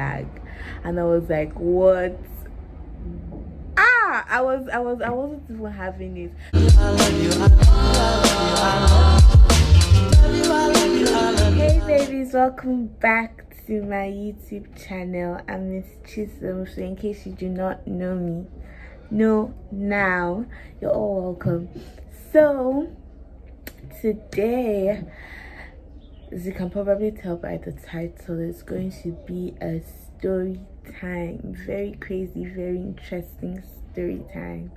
Unilag, and I was like, what? I wasn't even having it. Hey babies, welcome back to my YouTube channel. I'm Miss Chisom, so in case you do not know me, know now. You're all welcome. So today, as you can probably tell by the title, it's going to be a story time. Very crazy, very interesting story time.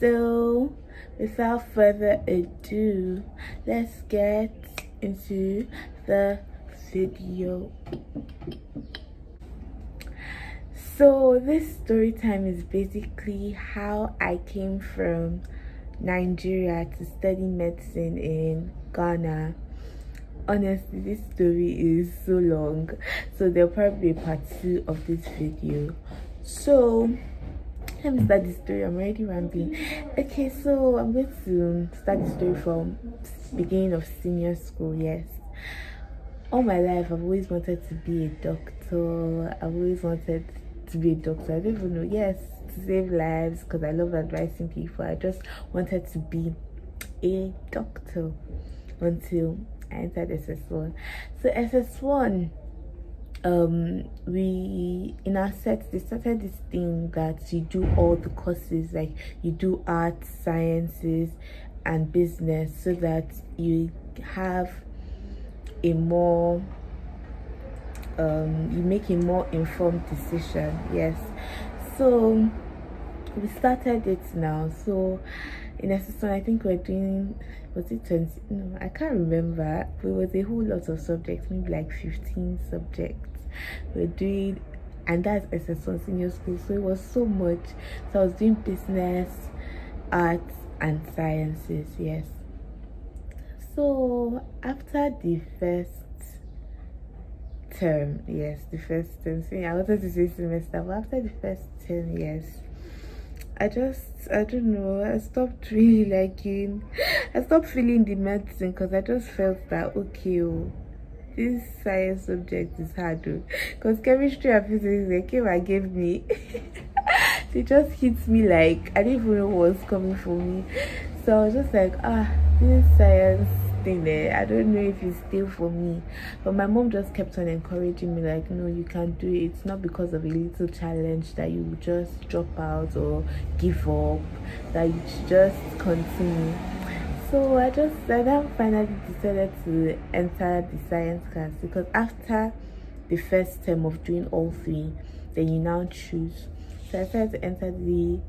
So without further ado, let's get into the video. So this story time is basically how I came from Nigeria to study medicine in Ghana. Honestly, this story is so long, so there'll probably be part 2 of this video. So let me start the story. I'm already rambling. Okay, so I'm going to start the story from beginning of senior school. Yes, all my life I've always wanted to be a doctor. I don't even know. Yes, to save lives, because I love advising people. I just wanted to be a doctor until I entered SS1. So SS1, we in our set, they started this thing that you do all the courses, like you do arts, sciences and business, so that you have a more you make a more informed decision. Yes, so we started it now. So in SS1, I think we're doing, was it 20? No, I can't remember. It was a whole lot of subjects, maybe like 15 subjects we're doing, and that's SS1 senior school, so it was so much. So I was doing business, arts and sciences. Yes. So after the first term, yes, the first term, so I wanted to say semester, but after the first term, yes, I don't know, I stopped really liking, I stopped feeling the medicine, because I just felt that, okay, oh, this science subject is hard, because chemistry and physics, they came and gave me, they just hit me like, I didn't even know what was coming for me. So I was just like, ah, this science thing there, I don't know if it's still for me. But my mom just kept on encouraging me, like, no, you can do it. It's not because of a little challenge that you just drop out or give up, that you just continue. So I then finally decided to enter the science class, because after the first term of doing all 3, then you now choose. So I decided to enter the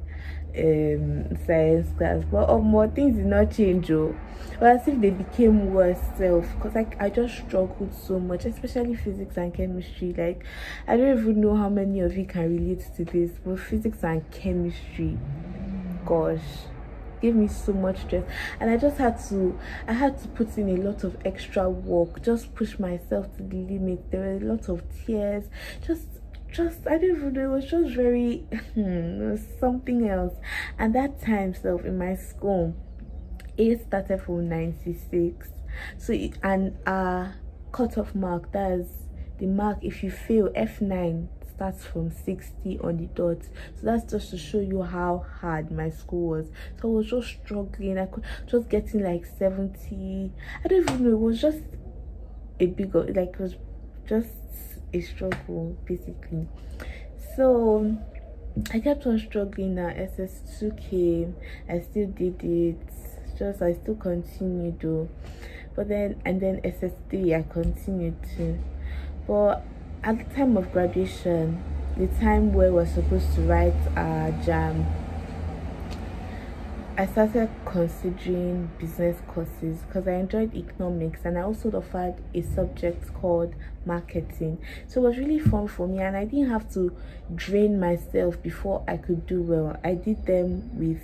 science class, but more things did not change, well, as if they became worse self, because I just struggled so much, especially physics and chemistry. Like, I don't even know how many of you can relate to this, but physics and chemistry, gosh, gave me so much stress. And I had to put in a lot of extra work, just push myself to the limit. There were a lot of tears, I don't even know, it was just very something else. And that time self in my school, it started from 96, so and cut-off mark, that's the mark if you fail, F9 starts from 60 on the dot. So that's just to show you how hard my school was. So I was just struggling. I could just getting like 70, I don't even know, it was just a big, like, it was just a struggle basically. So I kept on struggling. Now SS2 came, I still did it, just I still continued though. But then SS3 I continued too. But at the time of graduation, the time where we're supposed to write our JAM, I started considering business courses, because I enjoyed economics, and I also offered a subject called marketing. So it was really fun for me, and I didn't have to drain myself before I could do well. I did them with,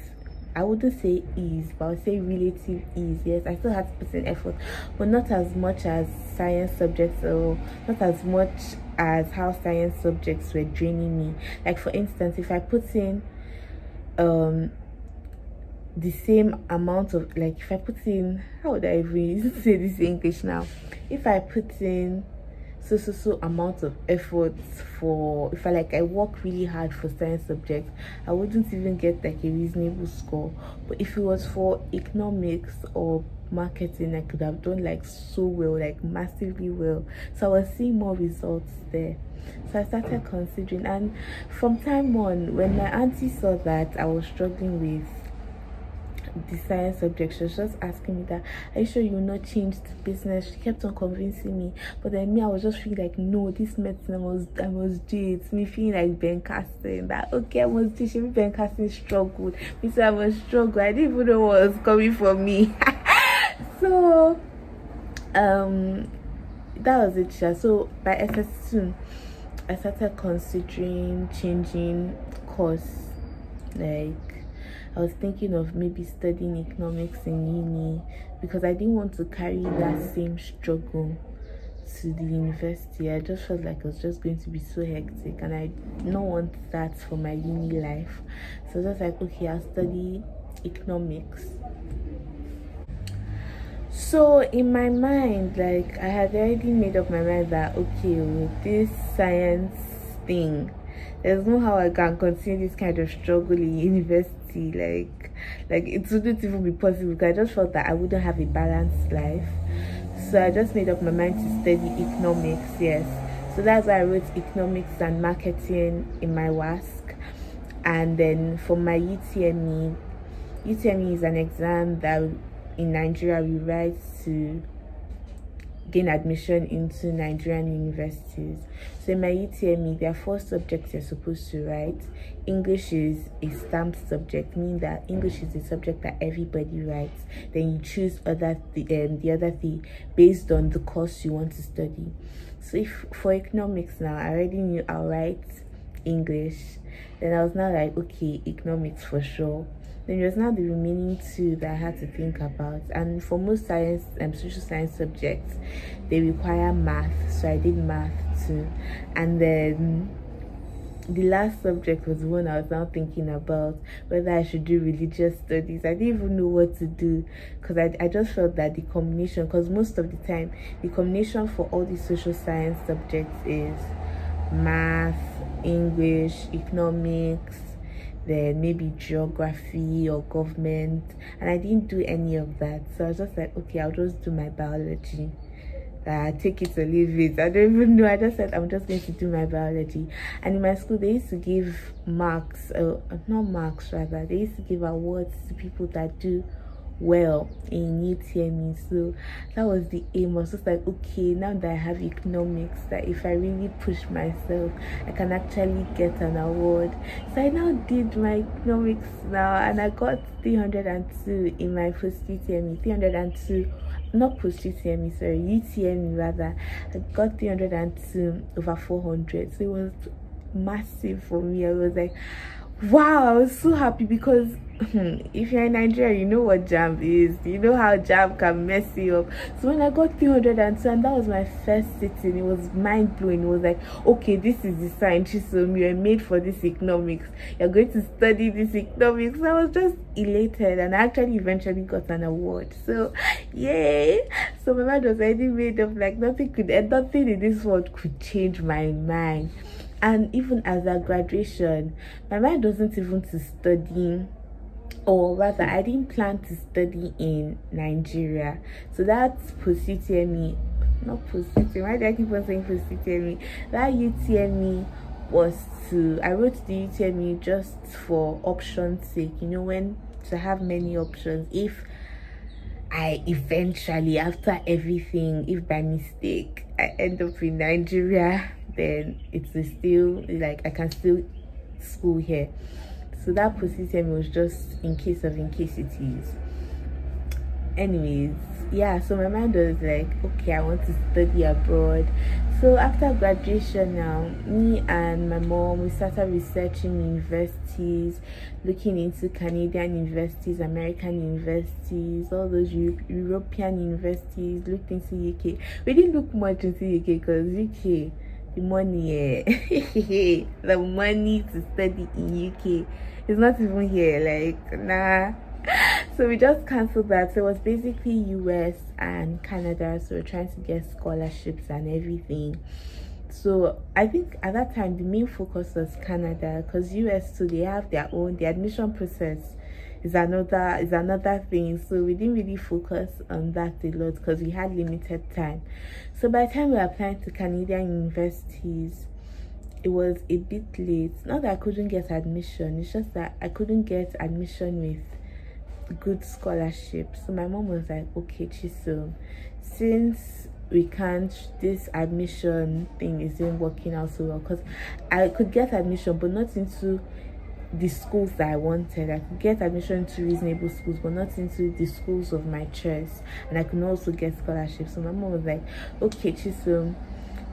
I wouldn't say ease, but I would say relative ease. Yes, I still had to put in effort, but not as much as science subjects, or not as much as how science subjects were draining me. Like, for instance, if I put in the same amount of, like, if I put in, how would I even say this in English now, if I put in, so amount of efforts for, if I like I work really hard for science subjects, I wouldn't even get like a reasonable score. But if it was for economics or marketing, I could have done like so well, like massively well. So I was seeing more results there. So I started considering, and from time on, when my auntie saw that I was struggling with the science subject, she was just asking me that, are you sure you will not change the business? She kept on convincing me, but then me, I was just feeling like, no, this medicine I must do it. Me feeling like Ben Carson, that okay, I must do it. Ben Carson struggled, me so I must struggle. I didn't even know what was coming for me. So that was it. So by SS2, I started considering changing course. Like I was thinking of maybe studying economics in uni, because I didn't want to carry that same struggle to the university. I just felt like it was just going to be so hectic, and I don't want that for my uni life. So just like, okay, I'll study economics. So in my mind, like I had already made up my mind that okay, with this science thing, there's no how I can continue this kind of struggle in university. Like it wouldn't even be possible, because I just felt that I wouldn't have a balanced life. So I just made up my mind to study economics. Yes, so that's why I wrote economics and marketing in my WASC. And then for my UTME is an exam that in Nigeria we write to gain admission into Nigerian universities. So in my UTME, there are 4 subjects you're supposed to write. English is a stamped subject, meaning that English is a subject that everybody writes. Then you choose the other three based on the course you want to study. So if for economics now, I already knew I'll write English. Then I was now like, okay, economics for sure. Then there's now the remaining 2 that I had to think about. And for most science and social science subjects, they require math, so I did math too. And then the last subject was the one I was now thinking about, whether I should do religious studies. I didn't even know what to do, because I just felt that the combination, because most of the time the combination for all the social science subjects is math, English, economics, then maybe geography or government, and I didn't do any of that. So I was just like, okay, I'll just do my biology. Take it or leave it, I don't even know. I just said I'm just going to do my biology. And in my school, they used to give marks, they used to give awards to people that do well in UTME. So that was the aim. I was just like, okay, now that I have economics, that if I really push myself, I can actually get an award. So I now did my economics now, and I got 302 in my post UTME. 302, not post UTME, sorry, UTME rather. I got 302 over 400. So it was massive for me. I was like, wow, I was so happy, because if you're in Nigeria, you know what JAMB is, you know how JAMB can mess you up. So when I got 302, and that was my first sitting, it was mind-blowing. It was like, okay, this is the sign, Chisom, you are made for this economics, you're going to study this economics. I was just elated, and I actually eventually got an award. So yay. So my mind was already made up, like nothing in this world could change my mind. And even as a graduation, my mind wasn't even to studying, or rather I didn't plan to study in Nigeria. So that's that UTME was to, I wrote the UTME just for option's sake, you know, when to have many options, if I eventually, after everything, if by mistake I end up in Nigeria, then it's still like I can still school here. So that position was just in case it is. Anyways, yeah, so my mind was like, okay, I want to study abroad. So after graduation now, me and my mom, we started researching universities, looking into Canadian universities, American universities, all those European universities, looked into UK. We didn't look much into UK, because UK, the money, yeah. The money to study in UK is not even here, like, nah. So we just cancelled that. So it was basically US and Canada. So we're trying to get scholarships and everything. So I think at that time the main focus was Canada, because US, so they have their own, the admission process is another thing. So we didn't really focus on that a lot because we had limited time. So by the time we applied to Canadian universities, it was a bit late. Not that I couldn't get admission, it's just that I couldn't get admission with good scholarship. So my mom was like, okay Chisom, since we can't, this admission thing isn't working out so well, because I could get admission but not into the schools that I wanted. I could get admission to reasonable schools but not into the schools of my choice, and I could also get scholarships. So my mom was like, okay Chisom,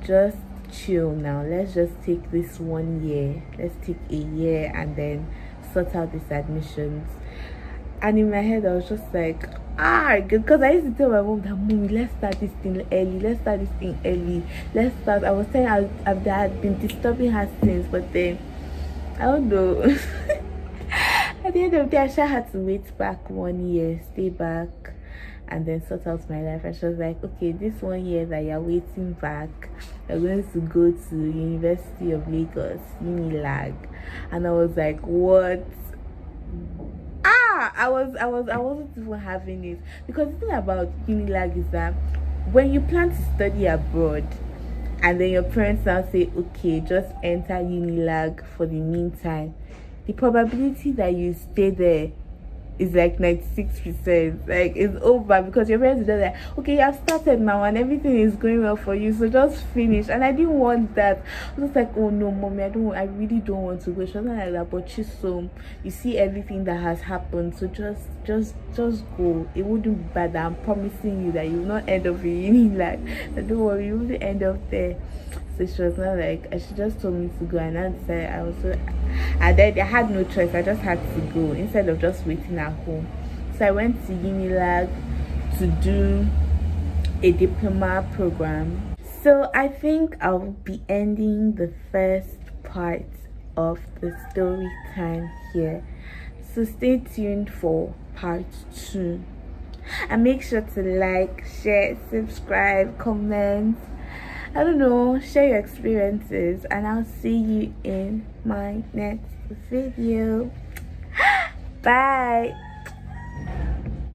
just chill now, let's just take this 1 year, let's take a year and then sort out these admissions. And in my head I was just like, ah, because I used to tell my mom that, mom, let's start this thing early, let's start. I was saying I've been disturbing her since, but then I don't know. At the end of the day, I sure had to wait back 1 year, stay back, and then sort out my life. And she was like, okay, this 1 year that you're waiting back, you're going to go to University of Lagos, Unilag. And I was like, what? Ah, I wasn't even having it, because the thing about Unilag is that when you plan to study abroad, and then your parents now say, okay, just enter Unilag for the meantime, the probability that you stay there is like 96%. Like, it's over, because your parents are like, okay, you have started now and everything is going well for you, so just finish. And I didn't want that. I was like, oh no, mommy, I really don't want to go. She wasn't like that, but Chisom, you see everything that has happened, so just go. It wouldn't be bad. I'm promising you that you will not end up in Unilag. Don't worry, you won't end up there. So she was not like, she just told me to go, and I had no choice. I just had to go instead of just waiting at home. So I went to Unilag to do a diploma program. So I think I'll be ending the first part of the story time here. So stay tuned for part 2, and make sure to like, share, subscribe, comment. I don't know, share your experiences, and I'll see you in my next video. Bye.